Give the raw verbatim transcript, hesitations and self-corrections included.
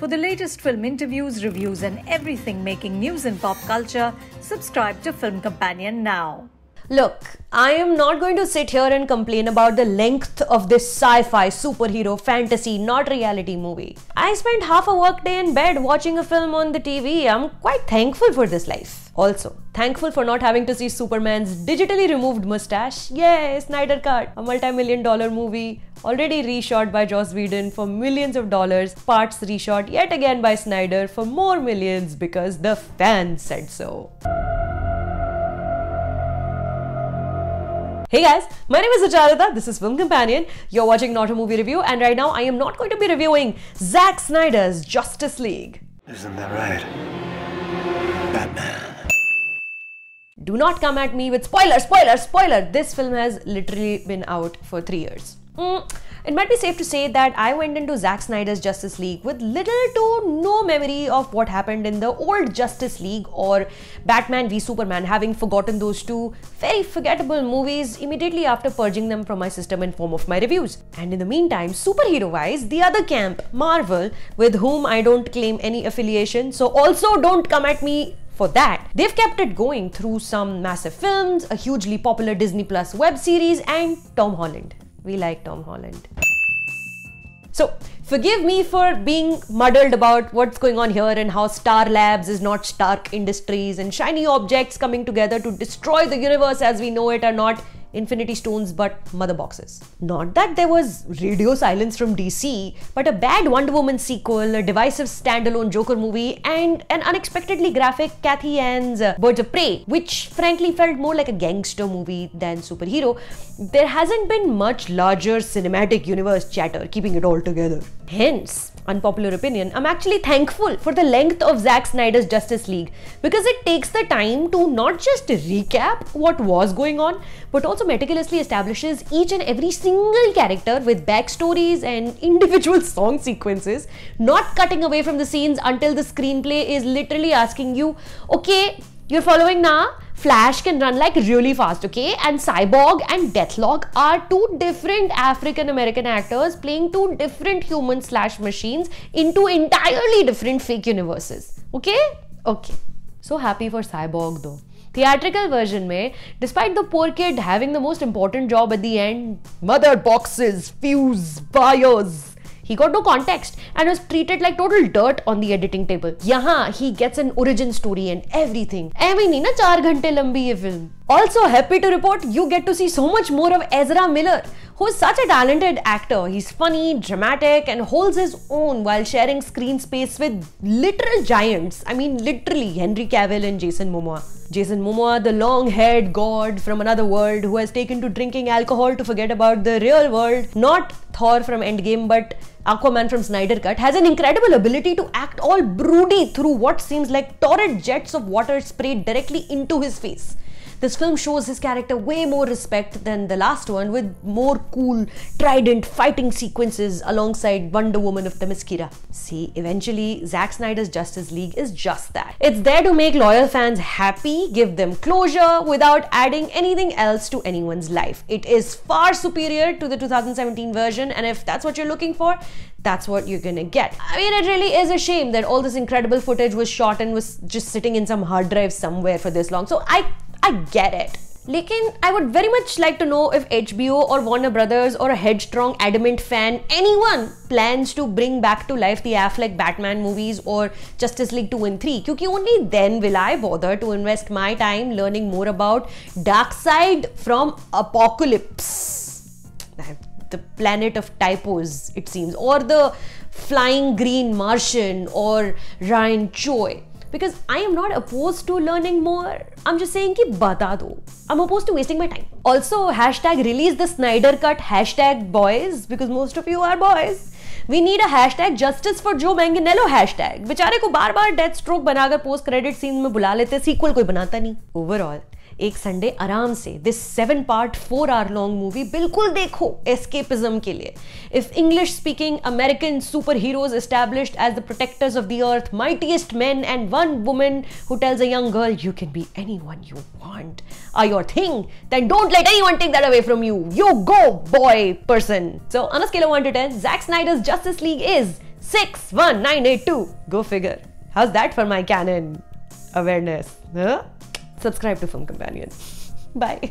For the latest film interviews, reviews and everything making news in pop culture, subscribe to Film Companion now. Look, I am not going to sit here and complain about the length of this sci-fi, superhero, fantasy, not reality movie. I spent half a work day in bed watching a film on the T V. I'm quite thankful for this life. Also, thankful for not having to see Superman's digitally removed mustache. Yay, Snyder Cut, a multi-million dollar movie already reshot by Joss Whedon for millions of dollars, parts reshot yet again by Snyder for more millions because the fans said so. Hey guys, my name is Sucharita, this is Film Companion, you're watching Not A Movie Review, and right now I am not going to be reviewing Zack Snyder's Justice League. Isn't that right, Batman? Do not come at me with spoiler, spoiler, spoiler. This film has literally been out for three years. Mm. It might be safe to say that I went into Zack Snyder's Justice League with little to no memory of what happened in the old Justice League or Batman v Superman, having forgotten those two very forgettable movies immediately after purging them from my system in form of my reviews. And in the meantime, superhero-wise, the other camp, Marvel, with whom I don't claim any affiliation, so also don't come at me for that. They've kept it going through some massive films, a hugely popular Disney Plus web series, and Tom Holland. We like Tom Holland. So, forgive me for being muddled about what's going on here and how Star Labs is not Stark Industries and shiny objects coming together to destroy the universe as we know it are not Infinity Stones but mother boxes. Not that there was radio silence from D C, but a bad Wonder Woman sequel, a divisive standalone Joker movie, and an unexpectedly graphic Cathy Yan's Birds of Prey, which frankly felt more like a gangster movie than superhero. There hasn't been much larger cinematic universe chatter keeping it all together. Hence, unpopular opinion, I'm actually thankful for the length of Zack Snyder's Justice League because it takes the time to not just recap what was going on, but also meticulously establishes each and every single character with backstories and individual song sequences, not cutting away from the scenes until the screenplay is literally asking you, okay, you're following now? Flash can run like really fast, okay? And Cyborg and Deathstroke are two different African-American actors playing two different human slash machines into entirely different fake universes, okay? Okay. So happy for Cyborg though. Theatrical version में, despite the poor kid having the most important job at the end, mother boxes, fuse, wires, he got no context and was treated like total dirt on the editing table. Yahan, he gets an origin story and everything. I mean, nahi na four ghante lambi ye film. Also, happy to report you get to see so much more of Ezra Miller, who's such a talented actor. He's funny, dramatic, and holds his own while sharing screen space with literal giants. I mean, literally Henry Cavill and Jason Momoa. Jason Momoa, the long-haired god from another world who has taken to drinking alcohol to forget about the real world, not Thor from Endgame, but Aquaman from Snyder Cut, has an incredible ability to act all broody through what seems like torrid jets of water sprayed directly into his face. This film shows his character way more respect than the last one, with more cool, trident fighting sequences alongside Wonder Woman of Themyscira. See, eventually, Zack Snyder's Justice League is just that. It's there to make loyal fans happy, give them closure, without adding anything else to anyone's life. It is far superior to the two thousand seventeen version, and if that's what you're looking for, that's what you're gonna get. I mean, it really is a shame that all this incredible footage was shot and was just sitting in some hard drive somewhere for this long. So I I get it. Lekin, I would very much like to know if H B O or Warner Brothers or a headstrong adamant fan, anyone plans to bring back to life the Affleck Batman movies or Justice League two and three, because only then will I bother to invest my time learning more about Darkseid from Apocalypse, the planet of typos it seems, or the flying green Martian or Ryan Choi. Because I am not opposed to learning more. I'm just saying ki bata do. I'm opposed to wasting my time. Also, hashtag release the Snyder Cut, hashtag boys, because most of you are boys. We need a hashtag justice for Joe Manganiello hashtag. Bichare ko baar baar Deathstroke banakar post credit scene mein bula lete, sequel koi banata nahi. Overall, एक Sunday आराम से this seven part four hour long movie बिल्कुल देखो escapism के लिए. If English speaking American super heroes established as the protectors of the earth, mightiest men and one woman who tells a young girl you can be anyone you want are your thing, then don't let anyone take that away from you. You go boy person. So on a scale of one to ten, Zack Snyder's Justice League is six one nine eight two. Go figure. How's that for my canon awareness? Huh? Subscribe to Film Companion. Bye.